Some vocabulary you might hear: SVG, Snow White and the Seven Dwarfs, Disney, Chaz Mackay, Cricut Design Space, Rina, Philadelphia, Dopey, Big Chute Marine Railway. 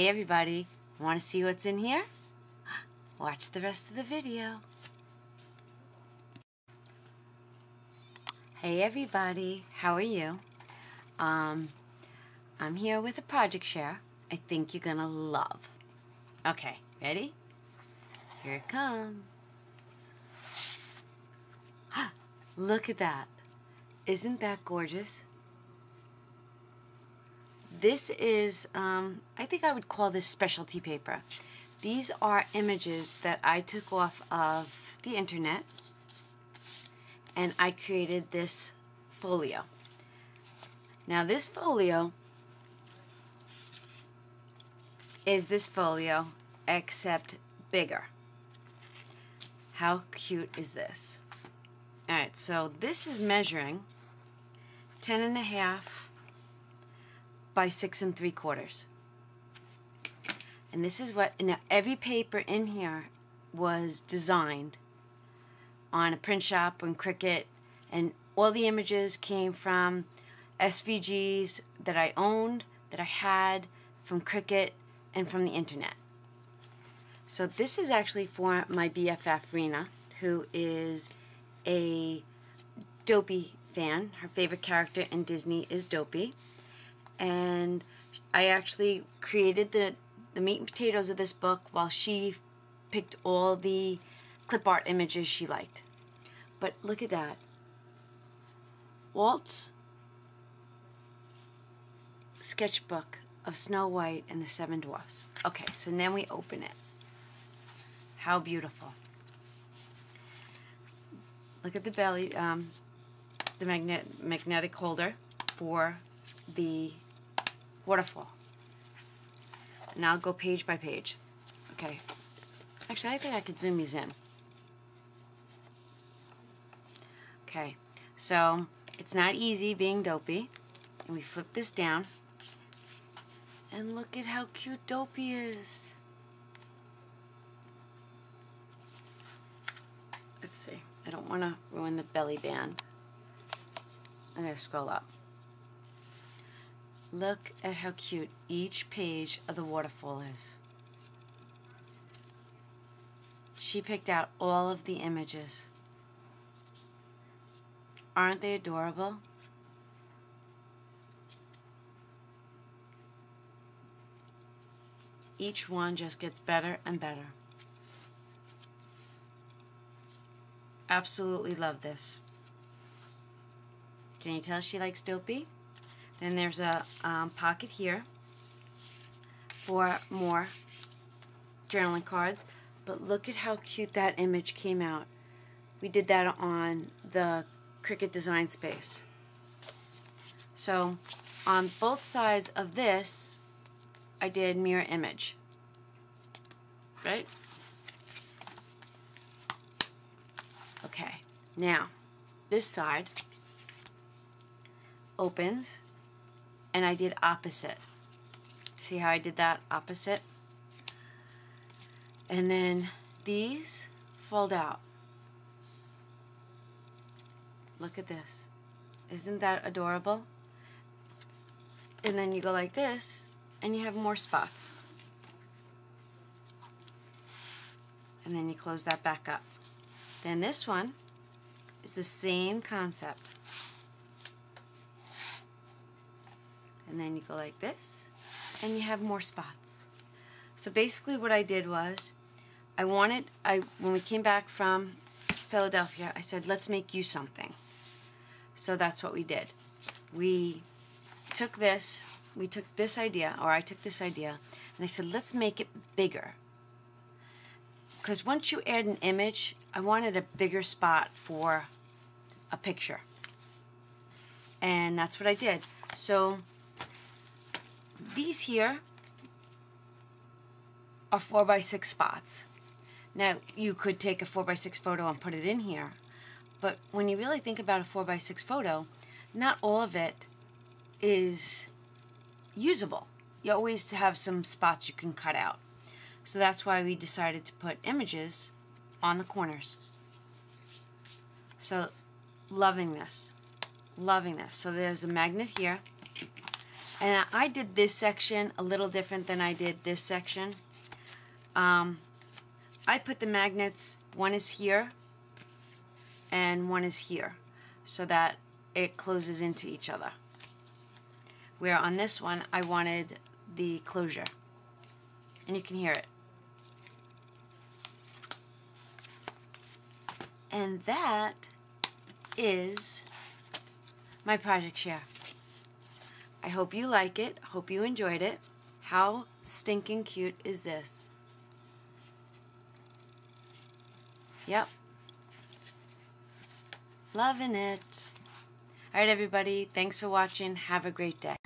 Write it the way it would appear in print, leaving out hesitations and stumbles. Hey everybody, want to see what's in here? Watch the rest of the video. Hey everybody, how are you? I'm here with a project share I think you're gonna love. Okay, ready? Here it comes. Look at that. Isn't that gorgeous? This is, I think I would call this specialty paper. These are images that I took off of the internet and I created this folio. Now this folio is this folio except bigger. How cute is this? All right, so this is measuring 10 1/2 by 6 3/4. And this is what, now every paper in here was designed on a print shop and Cricut, and all the images came from SVGs that I owned, that I had, from Cricut, and from the internet. So this is actually for my BFF Rina, who is a Dopey fan. Her favorite character in Disney is Dopey. And I actually created the meat and potatoes of this book while she picked all the clip art images she liked. But look at that. Walt's sketchbook of Snow White and the Seven Dwarfs. Okay, so then we open it. How beautiful. Look at the belly, the magnetic holder for the waterfall. And I'll go page by page. Okay. Actually, I think I could zoom these in. Okay. So, it's not easy being Dopey. And we flip this down. And look at how cute Dopey is. Let's see. I don't want to ruin the belly band. I'm going to scroll up. Look at how cute each page of the waterfall is. She picked out all of the images. Aren't they adorable? Each one just gets better and better. Absolutely love this. Can you tell she likes Dopey? Then there's a pocket here for more journaling cards. But look at how cute that image came out. We did that on the Cricut Design Space. So on both sides of this, I did mirror image. Right? Okay. Now, this side opens. And I did opposite. See how I did that? Opposite. And then these fold out. Look at this. Isn't that adorable? And then you go like this, and you have more spots. And then you close that back up. Then this one is the same concept. And then you go like this, and you have more spots. So basically what I did was, when we came back from Philadelphia, I said, let's make you something. So that's what we did. I took this idea, and I said, let's make it bigger. Because once you add an image, I wanted a bigger spot for a picture. And that's what I did. So these here are 4 by 6 spots. Now you could take a 4 by 6 photo and put it in here, but when you really think about a 4 by 6 photo, not all of it is usable. You always have some spots you can cut out. So that's why we decided to put images on the corners. So loving this. So there's a magnet here. And I did this section a little different than I did this section. I put the magnets, one is here and one is here, so that it closes into each other. Where on this one, I wanted the closure. And you can hear it. And that is my project share. I hope you like it. Hope you enjoyed it. How stinking cute is this? Yep. Loving it. All right, everybody. Thanks for watching. Have a great day.